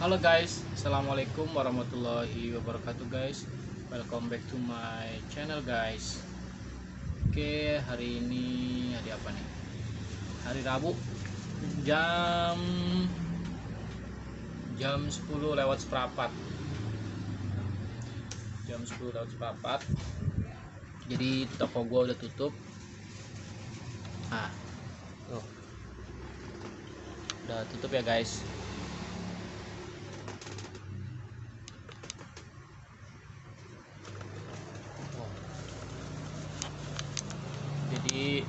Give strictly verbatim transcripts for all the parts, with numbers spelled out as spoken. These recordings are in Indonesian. Halo guys, assalamualaikum warahmatullahi wabarakatuh guys. Welcome back to my channel guys. Oke, hari ini hari apa nih? Hari Rabu, jam jam sepuluh lewat seperempat. Jam sepuluh lewat seperempat. Jadi toko gua udah tutup. Nah, tuh. Udah tutup ya guys. Jadi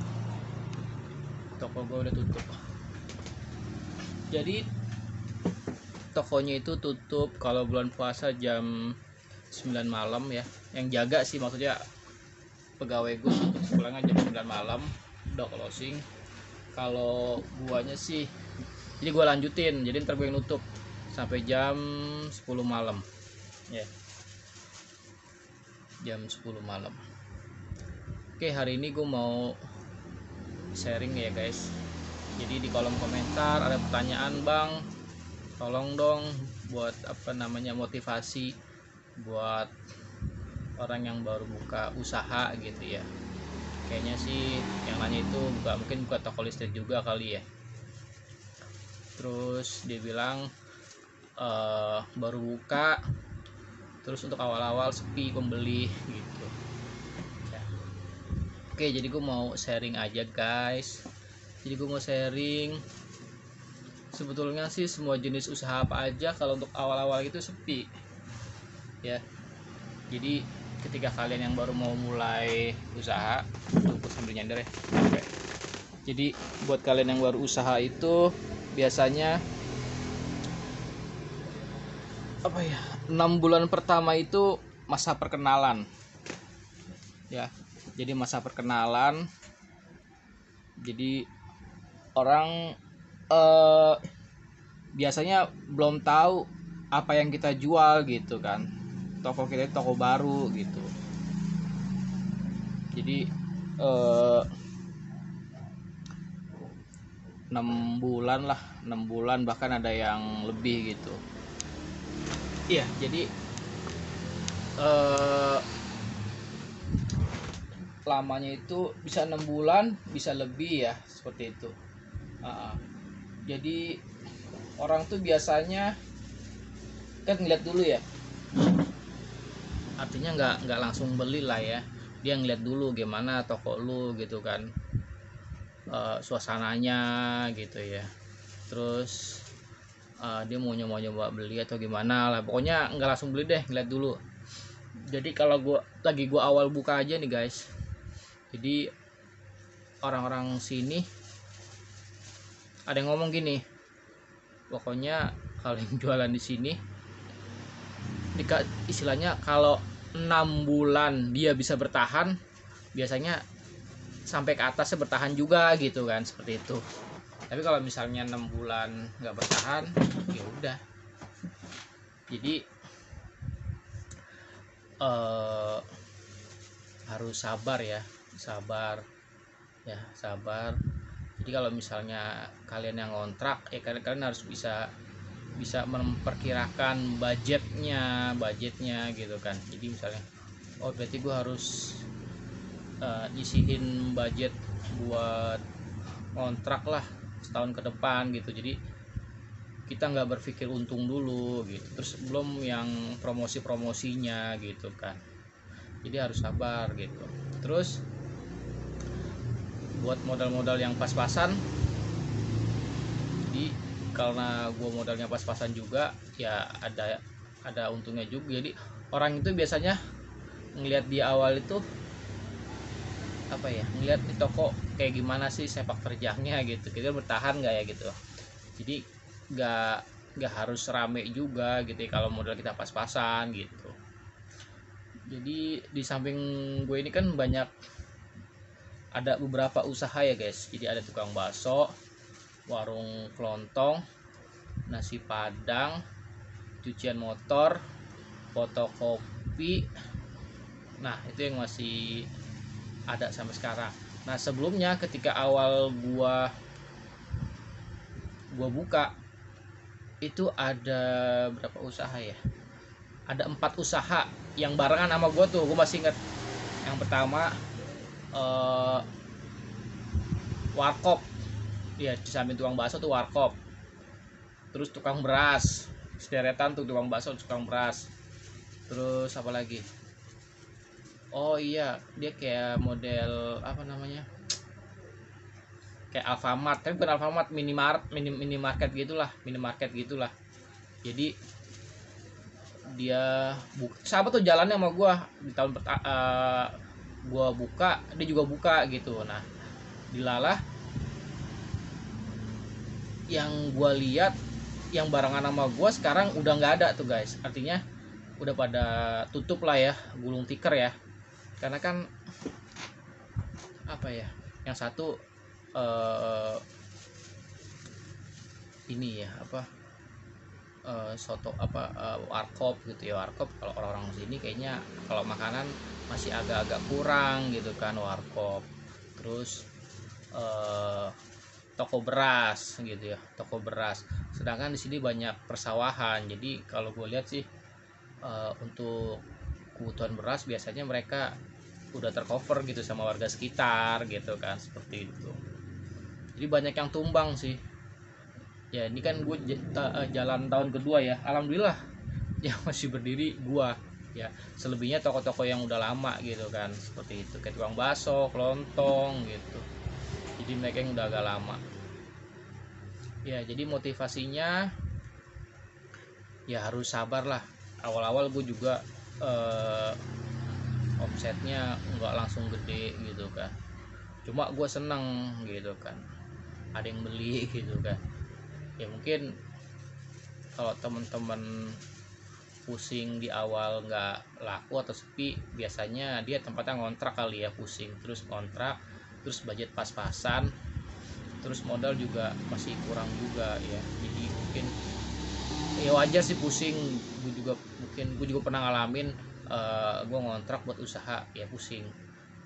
toko gue udah tutup. Jadi tokonya itu tutup kalau bulan puasa jam sembilan malam ya. Yang jaga sih maksudnya pegawai gue tutup pulangnya jam sembilan malam udah closing. Kalau guanya sih jadi gue lanjutin. Jadi ntar gue yang nutup sampai jam sepuluh malam. Ya. Yeah. Jam sepuluh malam. Oke, hari ini gue mau sharing ya guys. Jadi di kolom komentar ada pertanyaan, bang tolong dong buat apa namanya motivasi buat orang yang baru buka usaha gitu ya. Kayaknya sih yang nanya itu buka, mungkin buka toko listrik juga kali ya. Terus dia bilang e, baru buka terus untuk awal-awal sepi pembeli gitu. Oke, jadi gue mau sharing aja guys. Jadi gue mau sharing sebetulnya sih semua jenis usaha apa aja kalau untuk awal-awal itu sepi ya. Jadi ketika kalian yang baru mau mulai usaha, tunggu sambil nyender ya. Oke. Jadi buat kalian yang baru usaha itu biasanya apa ya, enam bulan pertama itu masa perkenalan ya. Jadi masa perkenalan, jadi orang eh, biasanya belum tahu apa yang kita jual gitu kan. Toko kita toko baru gitu. Jadi eh, enam bulan lah, enam bulan bahkan ada yang lebih gitu. Iya, jadi eh, lamanya itu bisa enam bulan bisa lebih ya, seperti itu. Uh, jadi orang tuh biasanya kan ngeliat dulu ya, artinya nggak nggak langsung beli lah ya. Dia ngeliat dulu gimana toko lu gitu kan, uh, suasananya gitu ya. Terus uh, dia mau nyoba nyoba beli atau gimana lah, pokoknya nggak langsung beli deh, ngeliat dulu. Jadi kalau gua lagi gua awal buka aja nih guys. Jadi orang-orang sini ada yang ngomong gini, pokoknya kalau yang jualan di sini, istilahnya kalau enam bulan dia bisa bertahan, biasanya sampai ke atasnya bertahan juga gitu kan, seperti itu. Tapi kalau misalnya enam bulan nggak bertahan, ya udah. Jadi eh, harus sabar ya. sabar ya sabar jadi kalau misalnya kalian yang kontrak ya, kalian, kalian harus bisa bisa memperkirakan budgetnya budgetnya gitu kan. Jadi misalnya oh berarti gue harus uh, isihin budget buat kontrak lah setahun ke depan gitu. Jadi kita nggak berpikir untung dulu gitu, terus belum yang promosi-promosinya gitu kan. Jadi harus sabar gitu. Terus buat modal-modal yang pas-pasan, jadi karena gue modalnya pas-pasan juga ya ada ada untungnya juga. Jadi orang itu biasanya ngelihat di awal itu apa ya, ngelihat di toko kayak gimana sih sepak terjangnya gitu, kita bertahan nggak ya gitu. Jadi nggak nggak harus rame juga gitu ya, kalau modal kita pas-pasan gitu. Jadi di samping gue ini kan banyak, ada beberapa usaha ya guys. Jadi ada tukang bakso, warung kelontong, nasi padang, cucian motor, fotokopi. Nah itu yang masih ada sampai sekarang. Nah sebelumnya ketika awal gua gua buka itu ada berapa usaha ya? Ada empat usaha yang barengan sama gue tuh, gue masih inget. Yang pertama uh, warkop, ya di samping tukang bakso tuh warkop. Terus tukang beras, sederetan tuh tukang bakso, tukang beras. Terus apa lagi? Oh iya, dia kayak model apa namanya? Kayak Alfamart, tapi bukan Alfamart, minimart, minim minimarket gitulah, minimarket gitulah. Jadi dia buka, sahabat tuh jalannya sama gua di tahun uh, gua buka, dia juga buka gitu. Nah, dilalah yang gua lihat yang barengan sama gua sekarang udah nggak ada tuh guys. Artinya udah pada tutup lah ya, gulung tikar ya. Karena kan apa ya? Yang satu uh, ini ya apa? Uh, soto apa uh, warkop gitu ya, warkop kalau orang-orang sini kayaknya kalau makanan masih agak-agak kurang gitu kan warkop. Terus uh, toko beras gitu ya, toko beras. Sedangkan di sini banyak persawahan. Jadi kalau gue lihat sih Uh, untuk kebutuhan beras biasanya mereka udah tercover gitu sama warga sekitar gitu kan, seperti itu. Jadi banyak yang tumbang sih. Ya ini kan gue jalan tahun kedua ya, alhamdulillah yang masih berdiri gue ya. Selebihnya toko-toko yang udah lama gitu kan, seperti itu, kayak tukang bakso, kelontong gitu. Jadi mereka yang udah agak lama. Ya jadi motivasinya ya harus sabar lah. Awal-awal gue juga eh, omsetnya nggak langsung gede gitu kan, cuma gue seneng gitu kan, ada yang beli gitu kan. Ya mungkin kalau temen-temen pusing di awal nggak laku atau sepi, biasanya dia tempatnya ngontrak kali ya, pusing terus kontrak, terus budget pas-pasan, terus modal juga masih kurang juga ya. Jadi mungkin ya wajar sih pusing. Gue juga mungkin gue juga pernah ngalamin, uh, gue ngontrak buat usaha ya pusing.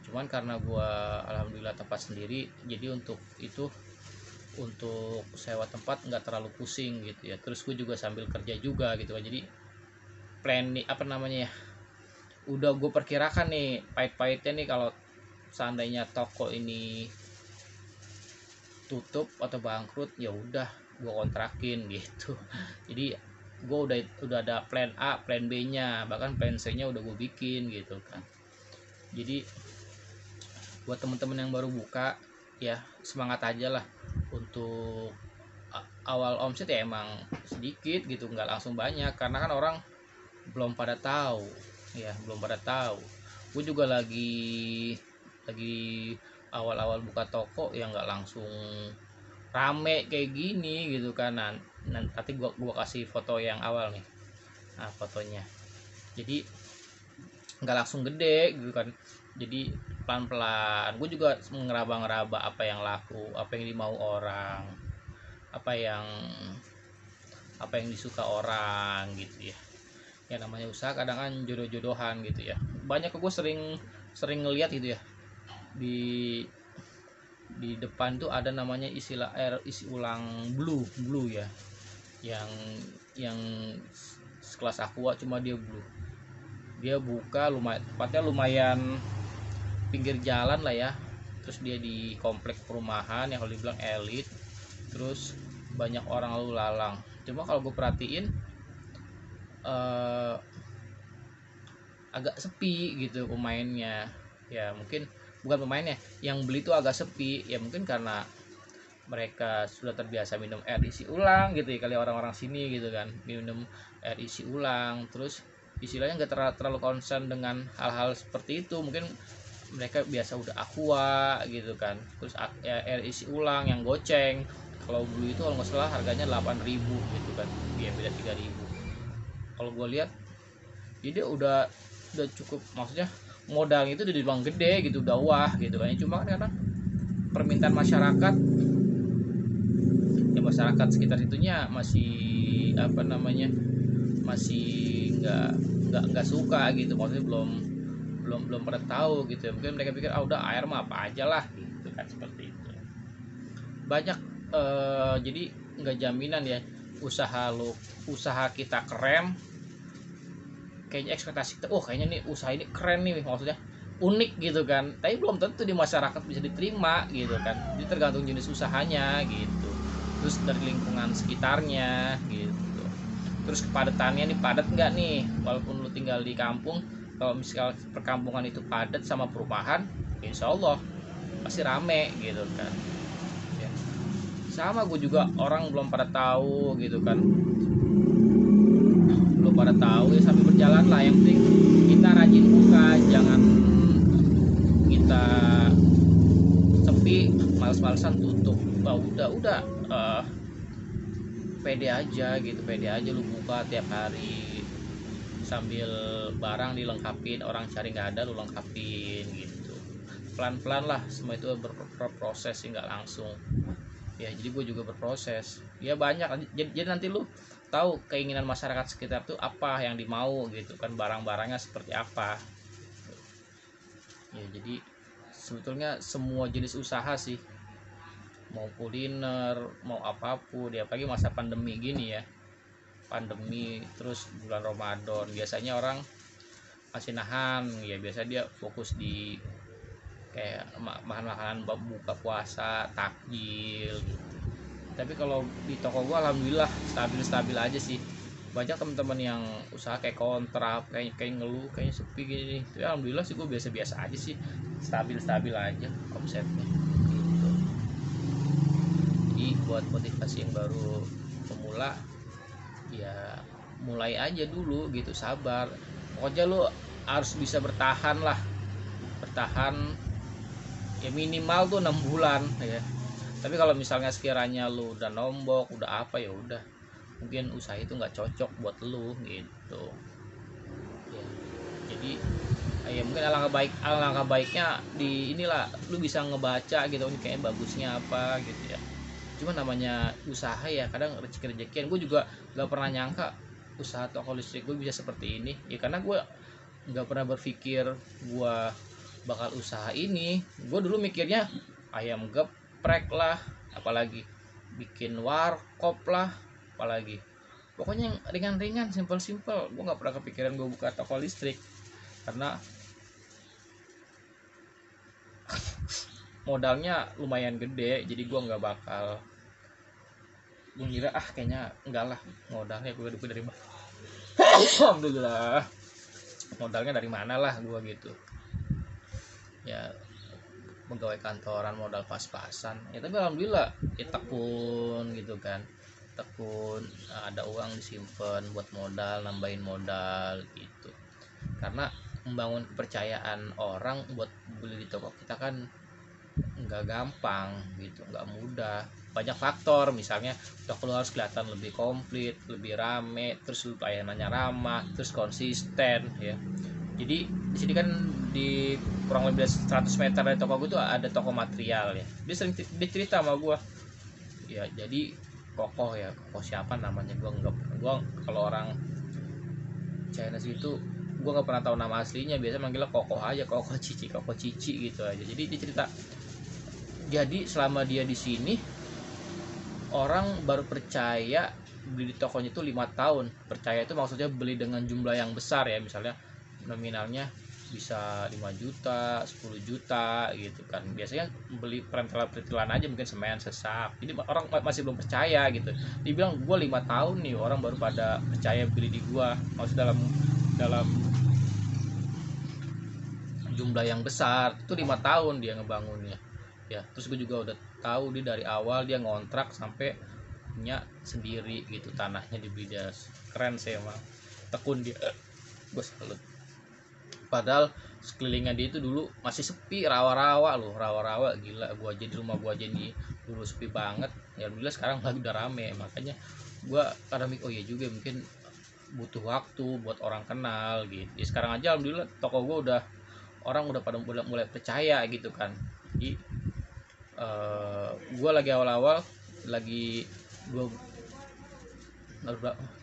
Cuman karena gue alhamdulillah tempat sendiri, jadi untuk itu untuk sewa tempat nggak terlalu pusing gitu ya. Terus gue juga sambil kerja juga gitu kan. Jadi planning apa namanya ya, udah gue perkirakan nih pahit-pahitnya nih kalau seandainya toko ini tutup atau bangkrut, ya udah gue kontrakin gitu. Jadi gue udah udah ada plan A, plan B nya, bahkan plan C nya udah gue bikin gitu kan. Jadi buat temen-temen yang baru buka ya, semangat aja lah. Untuk awal omset ya emang sedikit gitu, nggak langsung banyak, karena kan orang belum pada tahu ya, belum pada tahu. Gue juga lagi lagi awal-awal buka toko ya, nggak langsung rame kayak gini gitu kan. Nanti gua gua kasih foto yang awal nih, nah fotonya. Jadi nggak langsung gede gitu kan, jadi pelan-pelan. Gue juga ngeraba-ngeraba apa yang laku, apa yang dimau orang, apa yang apa yang disuka orang gitu ya. Ya namanya usaha kadang kan jodoh-jodohan gitu ya. Banyak gue sering sering ngeliat gitu ya, di di depan tuh ada namanya istilah air isi ulang blue blue ya, yang yang sekelas aqua cuma dia blue. Dia buka lumayan, tempatnya lumayan pinggir jalan lah ya. Terus dia di komplek perumahan yang kalau dibilang elit, terus banyak orang lalu lalang. Cuma kalau gue perhatiin eh, agak sepi gitu pemainnya ya. Mungkin bukan pemainnya, yang beli itu agak sepi ya, mungkin karena mereka sudah terbiasa minum air isi ulang gitu ya, kali orang-orang sini gitu kan, minum air isi ulang. Terus istilahnya nggak terlalu, terlalu konsen dengan hal-hal seperti itu. Mungkin mereka biasa udah aqua gitu kan, terus ya, air isi ulang yang goceng. Kalau blue itu kalau nggak salah harganya delapan ribu gitu kan, dia beda tiga ribu. Kalau gue lihat jadi ya udah udah cukup, maksudnya modal itu udah dibilang gede gitu, udah wah gitu kan. Cuma kan karena permintaan masyarakat ya, masyarakat sekitar situnya masih apa namanya, masih nggak nggak nggak suka gitu, maksudnya belum belum belum pernah tahu gitu. Mungkin mereka pikir ah udah air mah apa aja lah gitu kan, seperti itu. Banyak eh, jadi nggak jaminan ya, usaha lo usaha kita keren, kayaknya ekspektasi kita, oh kayaknya nih usaha ini keren nih, maksudnya unik gitu kan, tapi belum tentu di masyarakat bisa diterima gitu kan. Jadi tergantung jenis usahanya gitu, terus dari lingkungan sekitarnya gitu, terus kepadatannya nih, padat nggak nih. Walaupun lo tinggal di kampung, kalau misal perkampungan itu padat sama perumahan, insya Allah pasti rame gitu kan ya. Sama gue juga, orang belum pada tahu gitu kan, belum pada tahu ya, sambil berjalan lah. Yang penting kita rajin buka, jangan kita sepi males-malesan tutup. Bah, udah udah uh, pede aja gitu, pede aja lu buka tiap hari, sambil barang dilengkapin, orang cari nggak ada lu lengkapin gitu. Pelan-pelan lah, semua itu berproses sih, nggak langsung ya. Jadi gue juga berproses ya, banyak. Jadi, jadi nanti lu tahu keinginan masyarakat sekitar tuh apa yang dimau gitu kan, barang-barangnya seperti apa ya. Jadi sebetulnya semua jenis usaha sih, mau kuliner, mau apapun ya. Apalagi masa pandemi gini ya, pandemi terus bulan Ramadan, biasanya orang masih nahan ya, biasa dia fokus di kayak makan-makanan buka puasa, takjil gitu. Tapi kalau di toko gua alhamdulillah stabil-stabil aja sih. Banyak teman-teman yang usaha kayak kontra, kayak kayak ngeluh, kayaknya sepi gini. Tapi alhamdulillah sih gua biasa-biasa aja sih, stabil-stabil aja omsetnya gitu. Jadi buat motivasi yang baru pemula ya, mulai aja dulu gitu, sabar. Pokoknya lo harus bisa bertahan lah, bertahan ya minimal tuh enam bulan ya. Tapi kalau misalnya sekiranya lu udah nombok, udah apa, ya udah mungkin usaha itu nggak cocok buat lu gitu ya. Jadi ya mungkin alangkah baik alangkah baiknya di inilah lu bisa ngebaca gitu, kayaknya bagusnya apa gitu ya. Cuma namanya usaha ya kadang rezeki-rezekian. Gue juga nggak pernah nyangka usaha toko listrik gue bisa seperti ini ya, karena gue nggak pernah berpikir gue bakal usaha ini. Gue dulu mikirnya ayam geprek lah, apalagi bikin warkop lah, apalagi pokoknya yang ringan-ringan, simpel-simpel. Gue nggak pernah kepikiran gue buka toko listrik, karena modalnya lumayan gede. Jadi gue nggak bakal, gue kira ah kayaknya enggak lah, modalnya gue dulu dari mana, alhamdulillah modalnya dari mana lah gue gitu ya, pegawai kantoran modal pas-pasan ya. Tapi alhamdulillah ya tekun gitu kan, tekun, ada uang disimpan buat modal, nambahin modal gitu. Karena membangun kepercayaan orang buat beli di toko kita kan nggak gampang gitu, nggak mudah, banyak faktor. Misalnya toko lu harus kelihatan lebih komplit, lebih rame, terus pelayanannya ramah, terus konsisten ya. Jadi di sini kan di kurang lebih seratus meter dari toko gue tuh ada toko material ya. Dia sering dia cerita sama gue ya. Jadi kokoh ya, kokoh siapa namanya gue nggak, gue kalau orang China situ gue nggak pernah tahu nama aslinya, biasa manggilnya kokoh aja, kokoh cici, kokoh cici gitu aja. Jadi dia cerita, jadi selama dia di sini orang baru percaya beli di tokonya itu lima tahun. Percaya itu maksudnya beli dengan jumlah yang besar ya, misalnya nominalnya bisa lima juta, sepuluh juta gitu kan. Biasanya beli perintilan-perintilan aja, mungkin semen, sesak. Jadi orang masih belum percaya gitu. Dibilang gua lima tahun nih orang baru pada percaya beli di gua. Maksud dalam dalam jumlah yang besar itu lima tahun dia ngebangunnya. Ya, terus gue juga udah tahu dia dari awal dia ngontrak sampai punya sendiri gitu, tanahnya dibeli dia. Keren sih emang. Tekun dia. Gue salut. Padahal sekelilingnya dia itu dulu masih sepi, rawa-rawa loh, rawa-rawa gila. Gua aja di rumah gua aja nih dulu sepi banget ya, alhamdulillah sekarang lagi udah rame. Makanya gua kadang mikir, oh iya juga mungkin butuh waktu buat orang kenal gitu ya. Sekarang aja alhamdulillah toko gua udah orang udah pada mulai percaya gitu kan. Jadi uh, gua lagi awal-awal lagi dua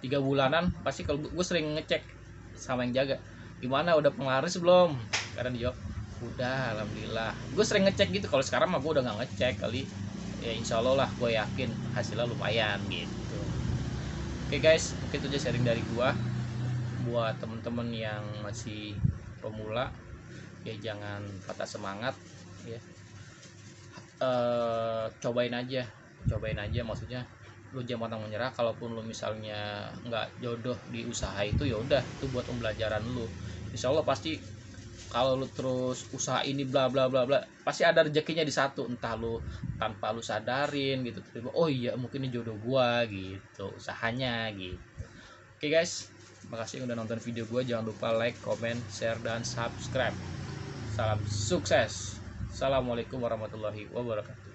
tiga bulanan pasti kalau gua sering ngecek sama yang jaga, gimana udah penglaris belum? Karena dia udah, alhamdulillah. Gue sering ngecek gitu. Kalau sekarang mah gue udah nggak ngecek kali. Ya insya Allah lah, gue yakin hasilnya lumayan gitu. Oke guys, mungkin itu aja sharing dari gua buat temen-temen yang masih pemula, ya jangan patah semangat ya. E, cobain aja, cobain aja maksudnya lu jangan pantang menyerah. Kalaupun lu misalnya nggak jodoh di usaha itu, ya udah itu buat pembelajaran lu. Insya Allah pasti kalau lu terus usaha ini bla bla bla bla, pasti ada rezekinya di satu, entah lu tanpa lu sadarin gitu. Oh iya, mungkin ini jodoh gua gitu usahanya gitu. Oke guys, makasih udah nonton video gue. Jangan lupa like, comment, share, dan subscribe. Salam sukses. Assalamualaikum warahmatullahi wabarakatuh.